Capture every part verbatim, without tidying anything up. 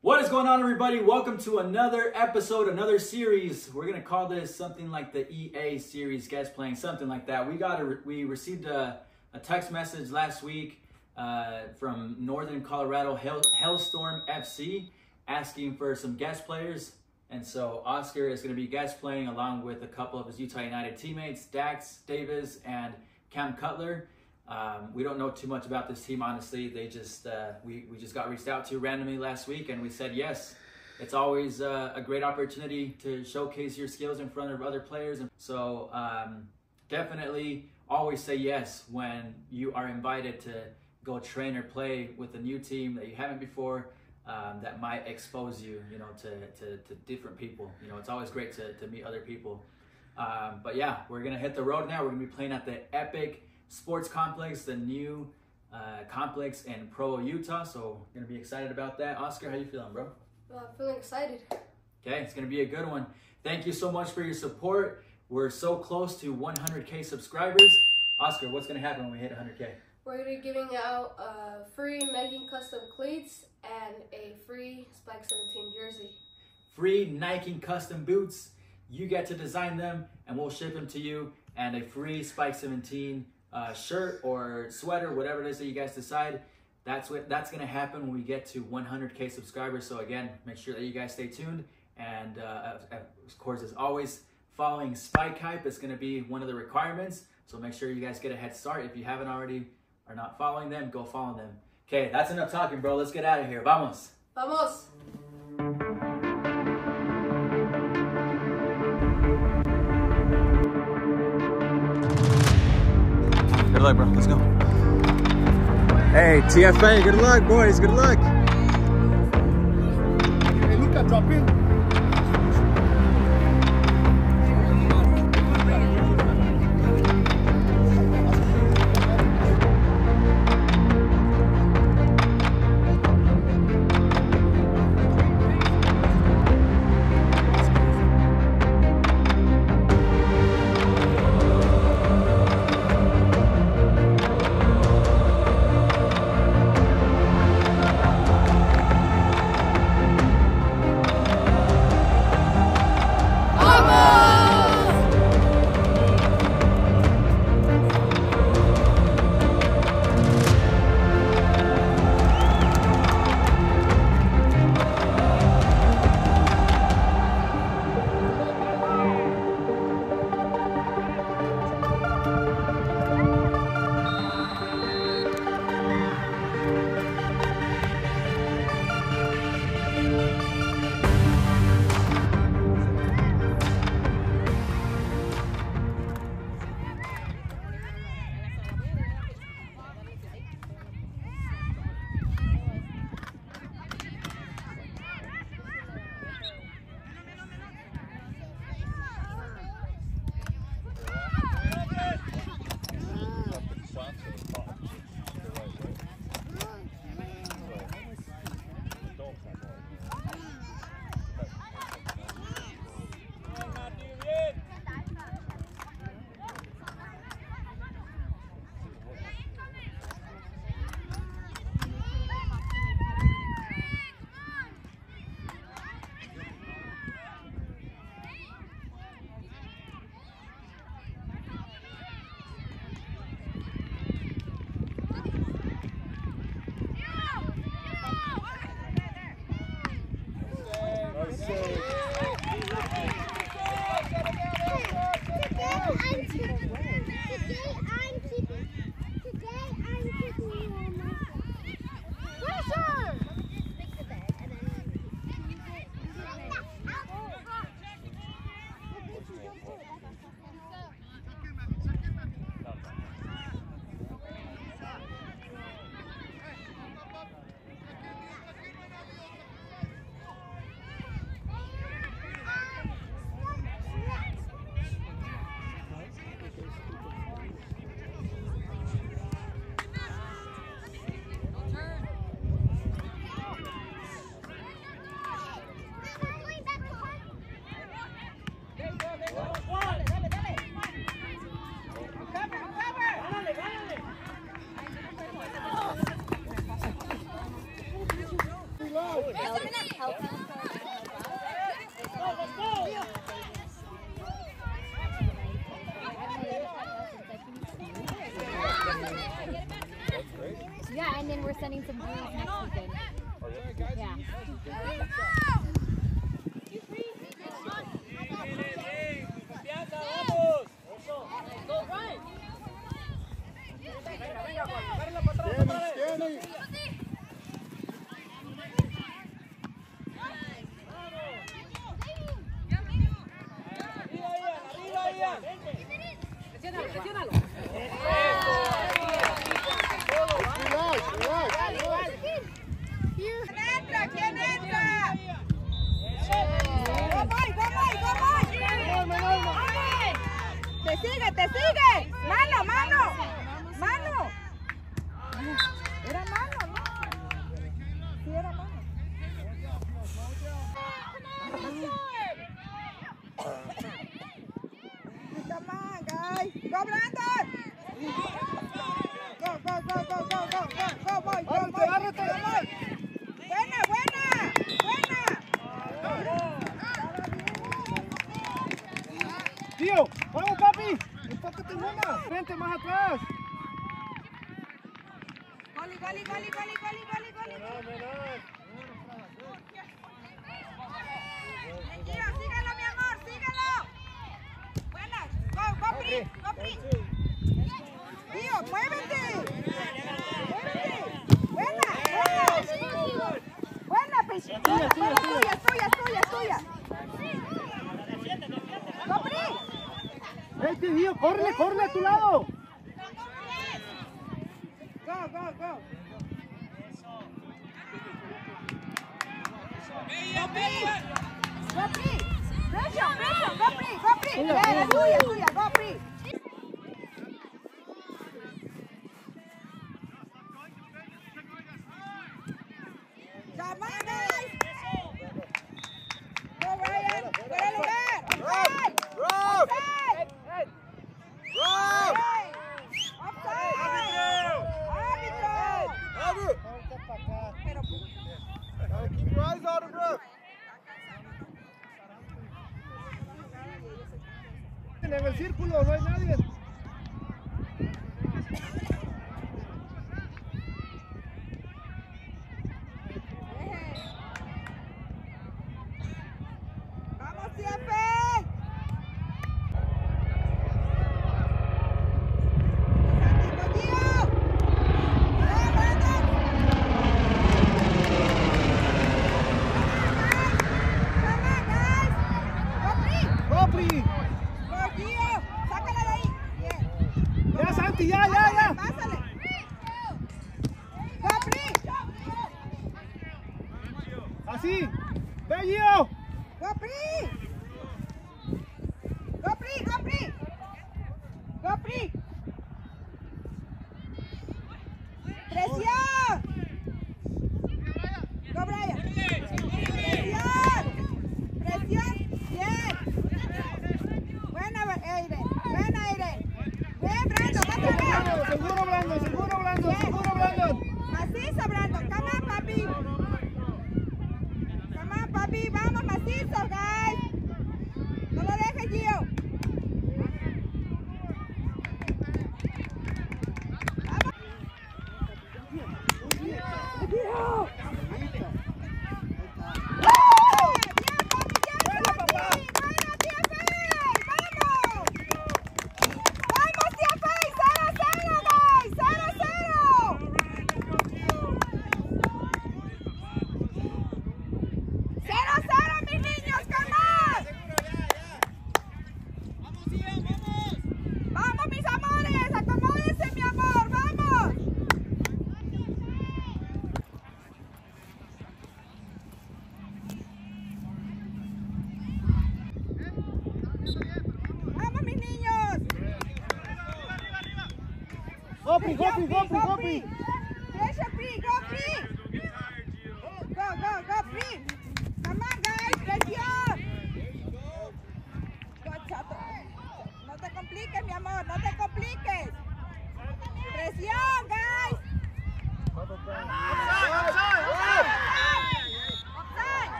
What is going on, everybody? Welcome to another episode, another series. We're gonna call this something like the E A series, guys, playing something like that. We got a, we received a, a text message last week uh, from Northern Colorado Hail, Hailstorm F C asking for some guest players, and so Oscar is gonna be guest playing along with a couple of his Utah United teammates, Dax Davis and Cam Cutler. Um, we don't know too much about this team, honestly. They just uh, we, we just got reached out to randomly last week, and we said yes. It's always uh, a great opportunity to showcase your skills in front of other players. So um, definitely always say yes when you are invited to go train or play with a new team that you haven't before, um, that might expose you, you know, to, to, to different people. You know, it's always great to, to meet other people. Um, but yeah, we're going to hit the road now. We're going to be playing at the Epic Sports Complex, the new uh, complex in Provo, Utah. So gonna be excited about that. Oscar, how you feeling, bro? Uh, feeling excited. Okay, it's gonna be a good one. Thank you so much for your support. We're so close to one hundred K subscribers. Oscar, what's gonna happen when we hit one hundred K? We're gonna be giving out uh, free Nike custom cleats and a free Spike seventeen jersey. Free Nike custom boots. You get to design them, and we'll ship them to you. And a free Spike seventeen. Uh, shirt or sweater, whatever it is that you guys decide. That's what that's gonna happen when we get to one hundred K subscribers. So again, make sure that you guys stay tuned, and uh, of course, as always, following Spike Hype is gonna be one of the requirements. So make sure you guys get a head start. If you haven't already, are not following them, go follow them. Okay, that's enough talking, bro. Let's get out of here. Vamos. Vamos. Good luck, bro. Let's go. Hey, T F A, good luck, boys. Good luck. Hey, Luca, drop in. Thank you. Yeah, and then we're sending some breeze next weekend. Yeah. ¡Corre, corre a tu lado! ¡Go, go, go! ¡Eso! ¡Go, Pri! ¡Go, Pri! ¡Go, tuya, tuya! ¡Go, Pri! Guys! Offside! Offside! Offside!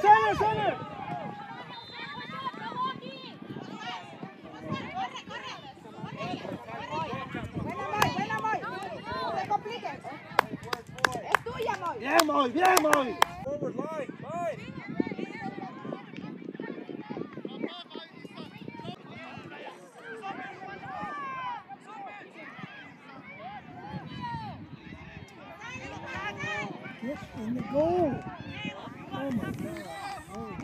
center, center. Buena, Moy. No te compliques. Es tuya, Moy. Bien, Moy, bien, Moy. Forward line, Moy. Get in the goal. Oh my God. Oh.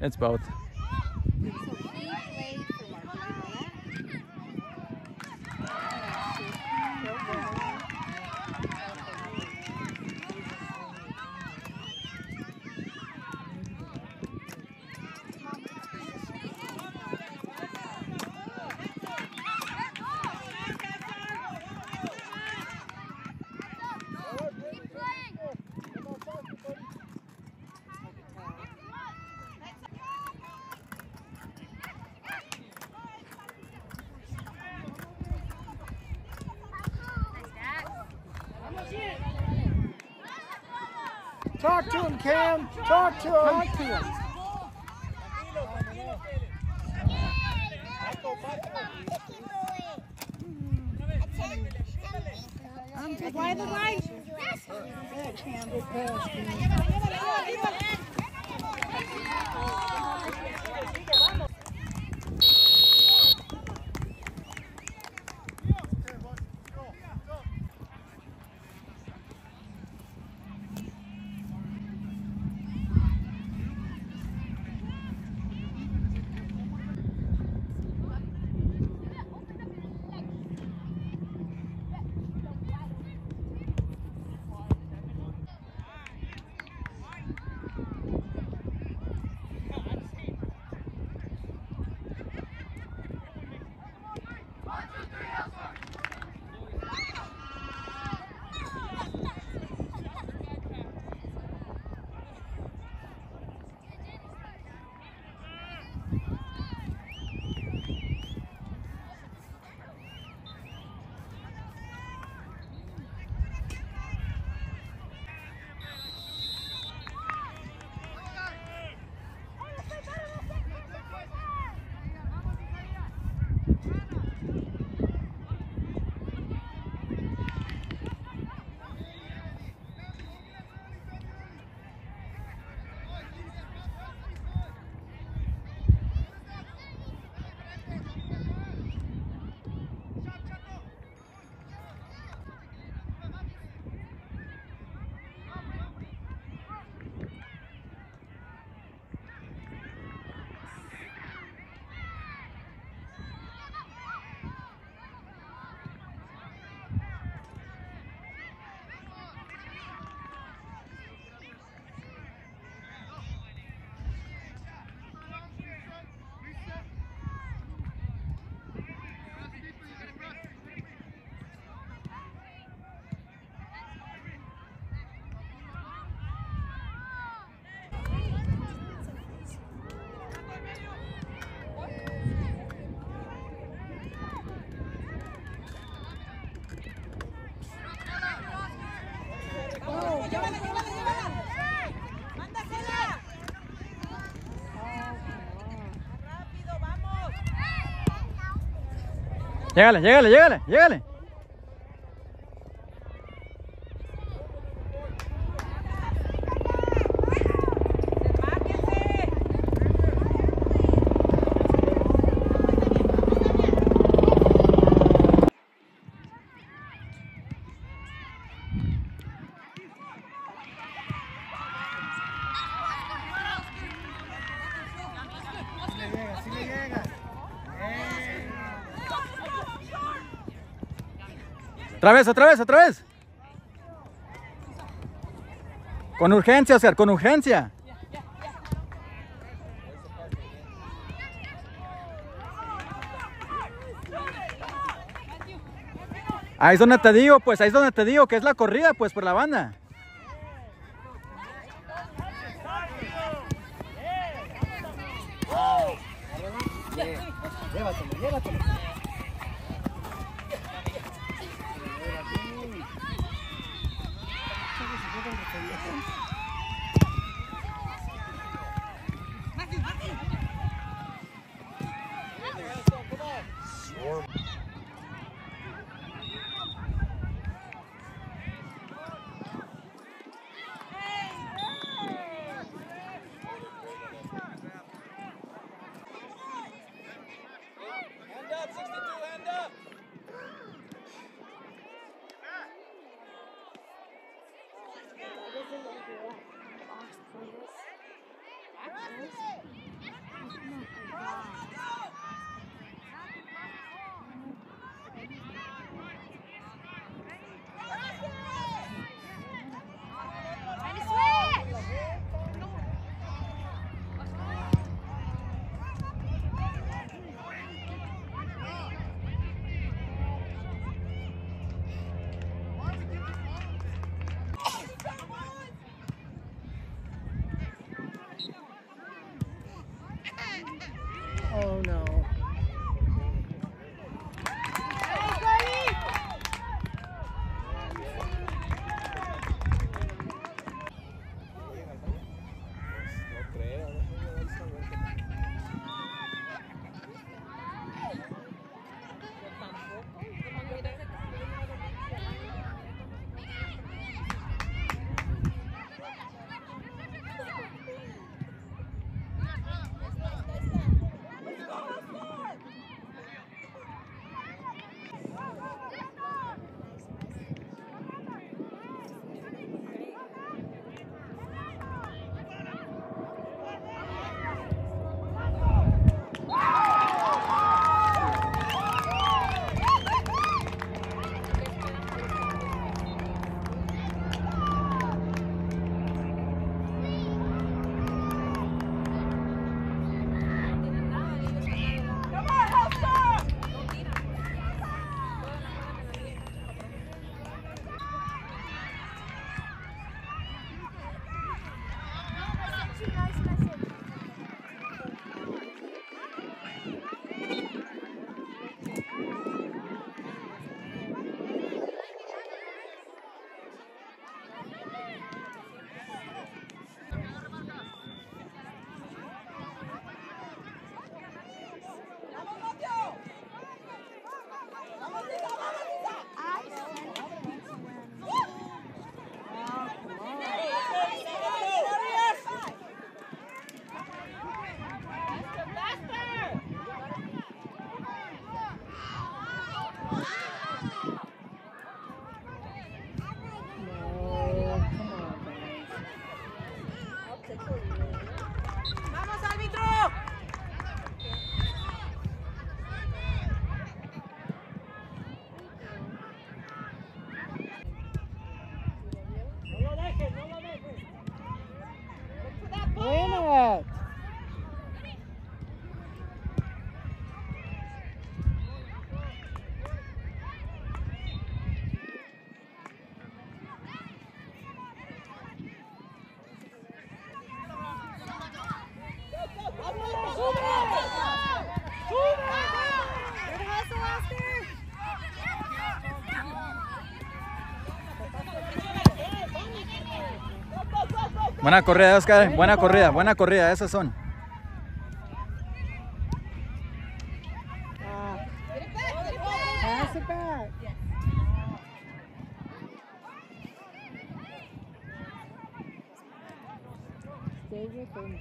It's both. Talk to him, Cam. Talk to him. Talk to him. I'm taking wide the line. Llegale, llegale, llegale, llegale. Otra vez, otra vez, otra vez. Con urgencia, Oscar, con urgencia. Ahí es donde te digo, pues, ahí es donde te digo que es la corrida, pues, por la banda. Llévatelo, llévatelo. Buena corrida, Oscar, buena corrida, buena corrida, esas son. David and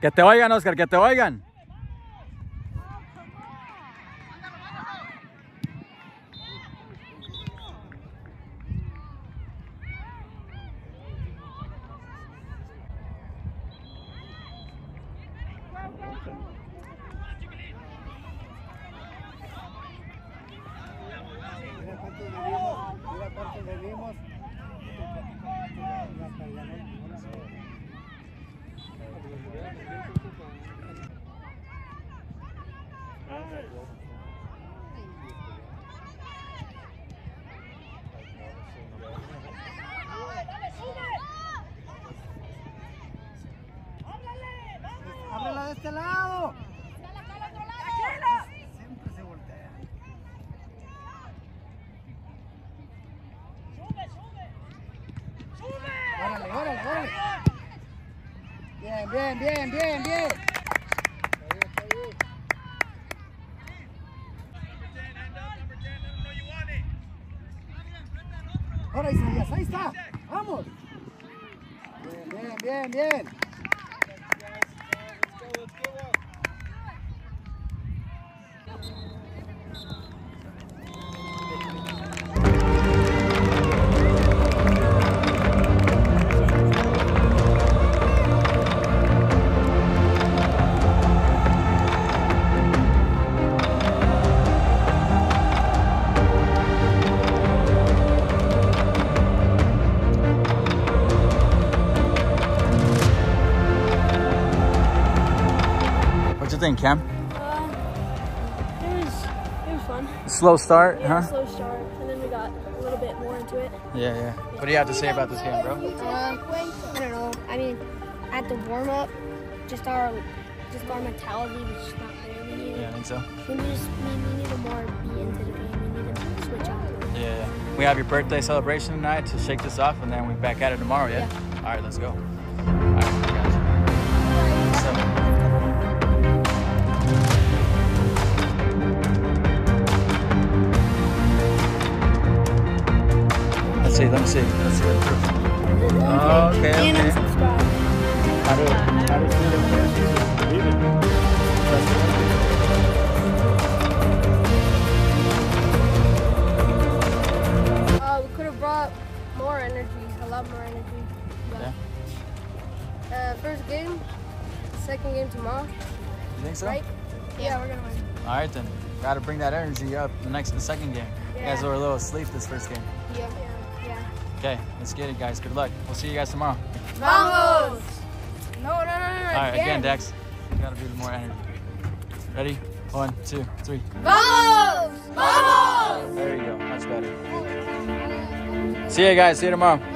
que te oigan, Oscar, que te oigan. Cam? Uh, it was, it was fun. Slow start, yeah, huh? Slow start, and then we got a little bit more into it. Yeah, yeah. What do you have to say about this game, bro? Um, I don't know. I mean, at the warm up, just our, just our mentality was just not there. We needed, yeah, I think so. We just, we needed more be into the game. We needed to switch up. Yeah, yeah. We have your birthday celebration tonight to shake this off, and then we're back at it tomorrow. Yeah. yeah. All right, let's go. All right. Let me see. Let's see. Oh, okay, okay. And subscribe. How do, how do you do uh, we could have brought more energy, a lot more energy. Yeah. Uh, first game, second game tomorrow. You think so? Right? Yeah, yeah, we're going to win. All right, then. Got to bring that energy up the next, the second game. Yeah. You guys were a little asleep this first game. Yeah. yeah. Okay, let's get it, guys. Good luck. We'll see you guys tomorrow. Vamos! No, no, no, no. All right, again, again Dax. You gotta be more energy. Ready? One, two, three. Vamos! Vamos! There you go. Much better. See you guys. See you tomorrow.